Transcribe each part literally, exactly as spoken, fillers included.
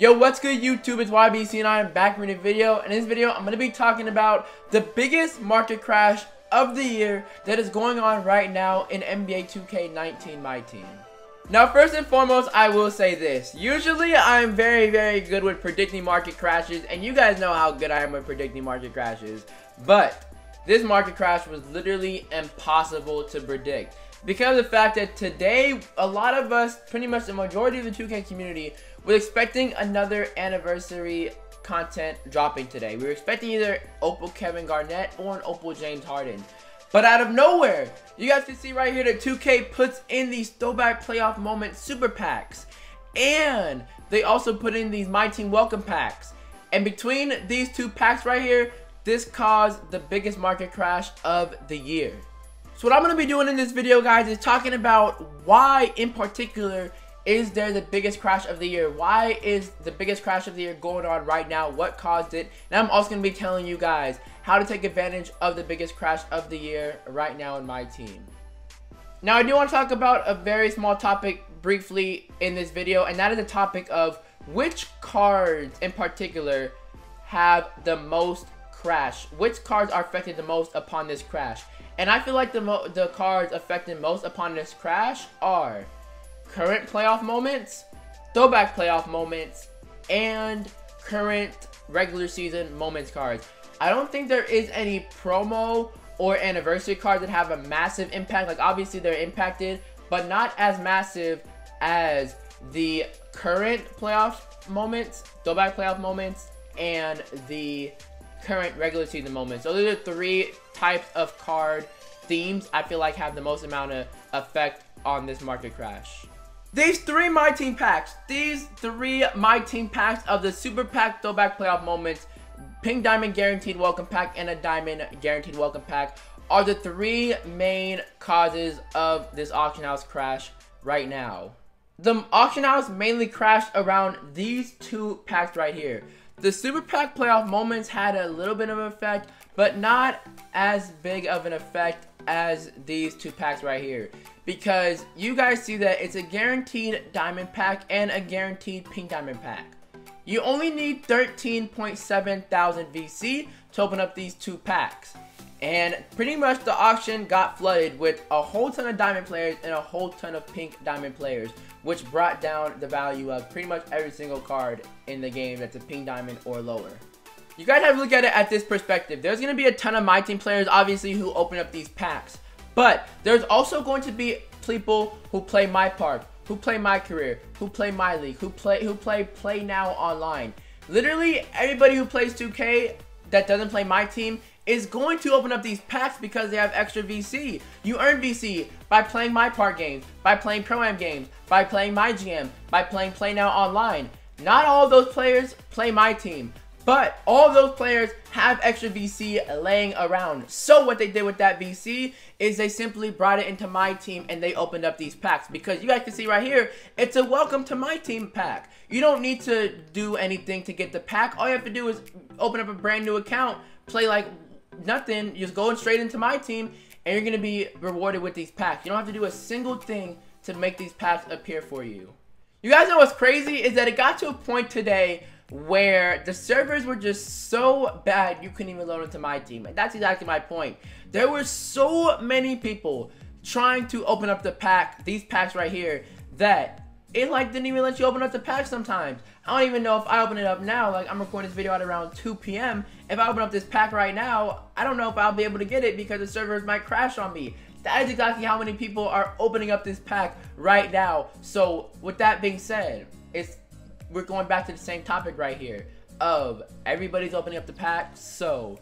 Yo, what's good YouTube? It's Y B C and I am back with a video. In this video, I'm going to be talking about the biggest market crash of the year that is going on right now in N B A two K nineteen MyTeam. Now, first and foremost, I will say this. Usually, I'm very, very good with predicting market crashes, and you guys know how good I am with predicting market crashes. But this market crash was literally impossible to predict, because of the fact that today, a lot of us, pretty much the majority of the two K community, were expecting another anniversary content dropping today. We were expecting either Opal Kevin Garnett or an Opal James Harden. But out of nowhere, you guys can see right here that two K puts in these throwback playoff moment super packs. And they also put in these My Team welcome packs. And between these two packs right here, this caused the biggest market crash of the year. So what I'm going to be doing in this video, guys, is talking about why in particular is there the biggest crash of the year. Why is the biggest crash of the year going on right now? What caused it? And I'm also going to be telling you guys how to take advantage of the biggest crash of the year right now in My Team. Now, I do want to talk about a very small topic briefly in this video, and that is the topic of which cards in particular have the most crash. Which cards are affected the most upon this crash? And I feel like the, mo the cards affected most upon this crash are current playoff moments, throwback playoff moments, and current regular season moments cards. I don't think there is any promo or anniversary cards that have a massive impact. Like, obviously they're impacted, but not as massive as the current playoff moments, throwback playoff moments, and the current regular season moments. So those are three types of card themes I feel like have the most amount of effect on this market crash. These three My Team packs, these three My Team packs of the super pack throwback playoff moments, Pink Diamond guaranteed welcome pack, and a Diamond guaranteed welcome pack, are the three main causes of this auction house crash right now. The auction house mainly crashed around these two packs right here. The super pack playoff moments had a little bit of an effect, but not as big of an effect as these two packs right here, because you guys see that it's a guaranteed diamond pack and a guaranteed pink diamond pack. You only need thirteen point seven thousand V C to open up these two packs, and pretty much the auction got flooded with a whole ton of diamond players and a whole ton of pink diamond players, which brought down the value of pretty much every single card in the game that's a pink diamond or lower. You guys have to look at it at this perspective. There's going to be a ton of My Team players, obviously, who open up these packs, but there's also going to be people who play My Park, who play My Career, who play My League, who play who play Play Now Online. Literally everybody who plays two K that doesn't play My Team is going to open up these packs because they have extra V C. You earn V C by playing My Park games, by playing Pro-Am games, by playing My G M, by playing Play Now Online. Not all of those players play My Team, but all of those players have extra V C laying around. So what they did with that V C is they simply brought it into My Team and they opened up these packs, because you guys can see right here, it's a welcome to My Team pack. You don't need to do anything to get the pack. All you have to do is open up a brand new account, play like nothing, you're just going straight into My Team, and you're going to be rewarded with these packs. You don't have to do a single thing to make these packs appear for you. You guys know what's crazy is that it got to a point today where the servers were just so bad you couldn't even load into My Team, and that's exactly my point. There were so many people trying to open up the pack, these packs right here, that it like didn't even let you open up the pack sometimes. I don't even know if I open it up now. Like, I'm recording this video at around two P M If I open up this pack right now, I don't know if I'll be able to get it because the servers might crash on me. That is exactly how many people are opening up this pack right now. So with that being said, it's we're going back to the same topic right here of everybody's opening up the pack, so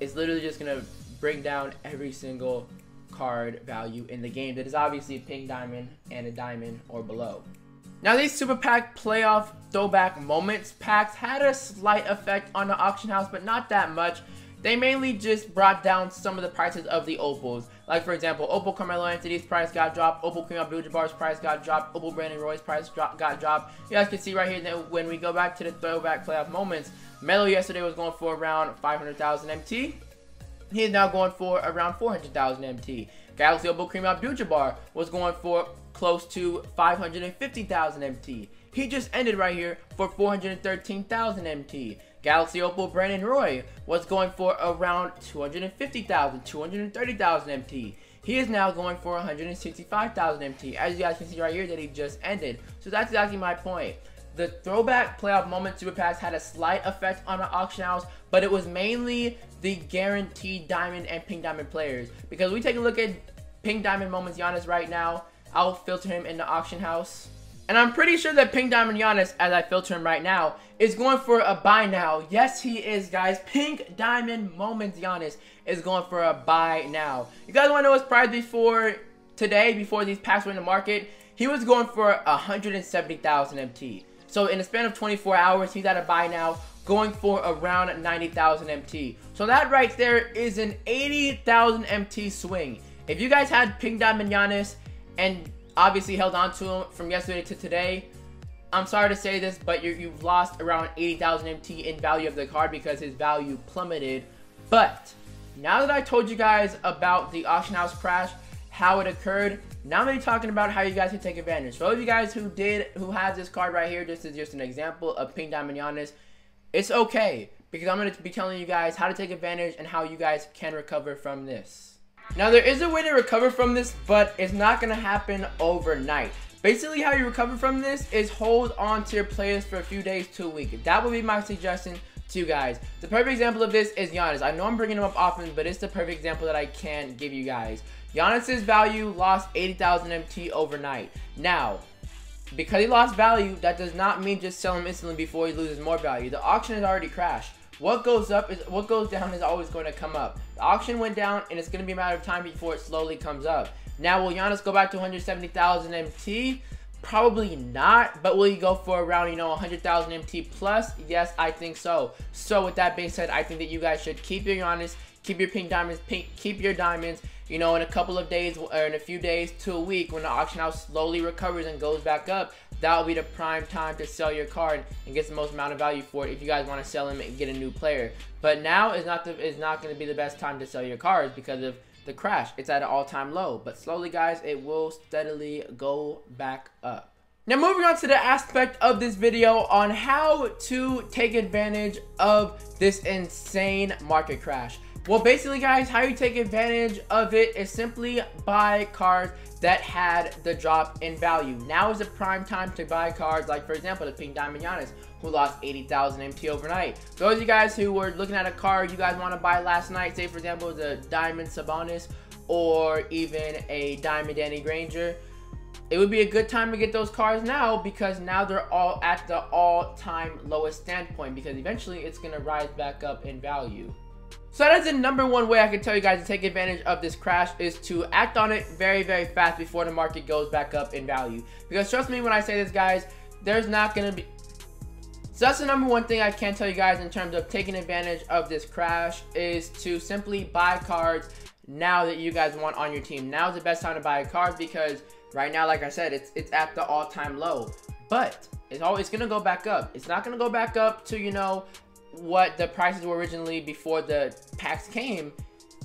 it's literally just gonna bring down every single card value in the game that is obviously a pink diamond and a diamond or below. Now, these super pack playoff throwback moments packs had a slight effect on the auction house, but not that much. They mainly just brought down some of the prices of the Opals. Like, for example, Opal Carmelo Anthony's price got dropped, Opal Kareem Abdul-Jabbar's price got dropped, Opal Brandon Roy's price drop, got dropped. You guys can see right here that when we go back to the throwback playoff moments, Melo yesterday was going for around five hundred thousand M T. He is now going for around four hundred thousand M T. Galaxy Opal Kareem Abdul-Jabbar was going for close to five hundred fifty thousand M T. He just ended right here for four hundred thirteen thousand M T. Galaxy Opal Brandon Roy was going for around two hundred fifty thousand, two hundred thirty thousand M T. He is now going for one hundred sixty-five thousand M T, as you guys can see right here that he just ended. So that's exactly my point. The throwback playoff moment super packs had a slight effect on the auction house, but it was mainly the guaranteed diamond and pink diamond players. Because we take a look at pink diamond moments Giannis right now, I'll filter him in the auction house. And I'm pretty sure that pink diamond Giannis, as I filter him right now, is going for a buy now. Yes, he is, guys. Pink diamond moments Giannis is going for a buy now. You guys want to know his price before today, before these packs were in the market? He was going for one hundred seventy thousand M T. So in the span of twenty-four hours, he's at a buy now, going for around ninety thousand M T. So that right there is an eighty thousand M T swing. If you guys had pink diamond Giannis and obviously held on to him from yesterday to today, I'm sorry to say this, but you're, you've lost around eighty thousand M T in value of the card because his value plummeted. But now that I told you guys about the auction house crash, how it occurred, now I'm going to be talking about how you guys can take advantage. So if you guys who did, who has this card right here, this is just an example of pink diamond Giannis, it's okay, because I'm going to be telling you guys how to take advantage and how you guys can recover from this. Now there is a way to recover from this, but it's not going to happen overnight. Basically how you recover from this is hold on to your players for a few days to a week. That would be my suggestion to you guys. The perfect example of this is Giannis. I know I'm bringing him up often, but it's the perfect example that I can give you guys. Giannis's value lost eighty thousand M T overnight. Now, because he lost value, that does not mean just sell him instantly before he loses more value. The auction has already crashed. What goes up is what goes down is always going to come up. The auction went down, and it's going to be a matter of time before it slowly comes up. Now, will Giannis go back to one hundred seventy thousand M T? Probably not, but will he go for around, you know, one hundred thousand M T plus? Yes, I think so. So with that being said, I think that you guys should keep your Giannis, keep your pink diamonds, pink, keep your diamonds, you know, in a couple of days or in a few days to a week when the auction house slowly recovers and goes back up. That will be the prime time to sell your card and get the most amount of value for it if you guys want to sell him and get a new player. But now is not the is not going to be the best time to sell your cards because of the crash. It's at an all-time low, but slowly, guys, it will steadily go back up. Now moving on to the aspect of this video on how to take advantage of this insane market crash. Well, basically, guys, how you take advantage of it is simply buy cards that had the drop in value. Now is the prime time to buy cards like, for example, the pink diamond Giannis, who lost eighty thousand M T overnight. Those of you guys who were looking at a card you guys want to buy last night, say, for example, the diamond Sabonis or even a diamond Danny Granger, it would be a good time to get those cards now because now they're all at the all-time lowest standpoint because eventually it's going to rise back up in value. So that is the number one way I can tell you guys to take advantage of this crash is to act on it very, very fast before the market goes back up in value. Because trust me when I say this, guys, there's not going to be... So that's the number one thing I can tell you guys in terms of taking advantage of this crash is to simply buy cards now that you guys want on your team. Now is the best time to buy a card because right now, like I said, it's, it's at the all-time low. But it's always going to go back up. It's not going to go back up to, you know, what the prices were originally before the packs came.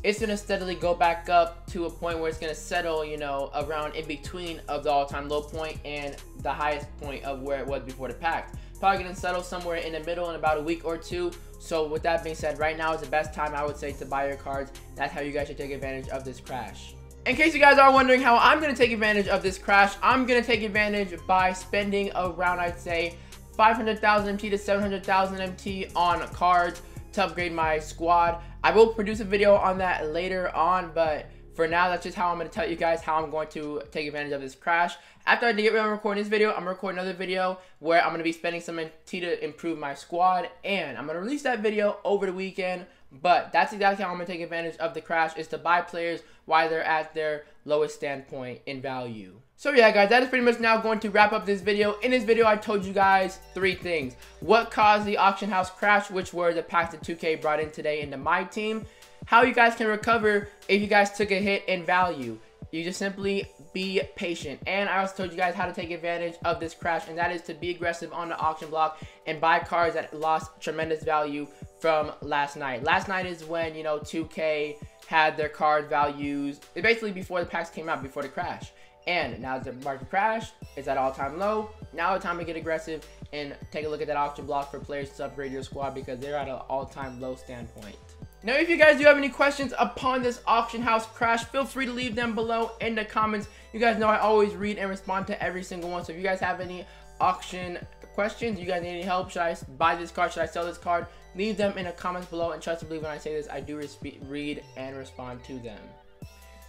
It's gonna steadily go back up to a point where it's gonna settle, you know, around in between of the all-time low point and the highest point of where it was before the packs. Probably gonna settle somewhere in the middle in about a week or two. So with that being said, right now is the best time I would say to buy your cards. That's how you guys should take advantage of this crash. In case you guys are wondering how I'm gonna take advantage of this crash, I'm gonna take advantage by spending around, I'd say, five hundred thousand M T to seven hundred thousand M T on cards to upgrade my squad. I will produce a video on that later on, but for now, that's just how I'm going to tell you guys how I'm going to take advantage of this crash. After I get around recording this video, I'm going to record another video where I'm going to be spending some M T to improve my squad, and I'm going to release that video over the weekend. But that's exactly how I'm going to take advantage of the crash, is to buy players while they're at their lowest standpoint in value. So yeah, guys, that is pretty much now going to wrap up this video. In this video, I told you guys three things. What caused the auction house crash, which were the packs that two K brought in today into my team. How you guys can recover if you guys took a hit in value. You just simply be patient. And I also told you guys how to take advantage of this crash, and that is to be aggressive on the auction block and buy cards that lost tremendous value from last night. Last night is when, you know, two K had their card values, basically before the packs came out, before the crash. And now the market crashed, it's at all-time low. Now it's time to get aggressive and take a look at that auction block for players to upgrade your squad, because they're at an all-time low standpoint. Now, if you guys do have any questions upon this auction house crash, feel free to leave them below in the comments. You guys know I always read and respond to every single one. So if you guys have any auction questions, you guys need any help, should I buy this card, should I sell this card, leave them in the comments below, and trust and believe when I say this, I do read and respond to them.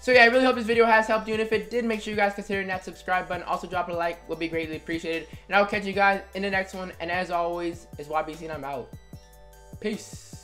So yeah, I really hope this video has helped you, and if it did, make sure you guys consider that subscribe button. Also, drop a like, would be greatly appreciated, and I'll catch you guys in the next one. And as always, it's Y B C, and I'm out. Peace.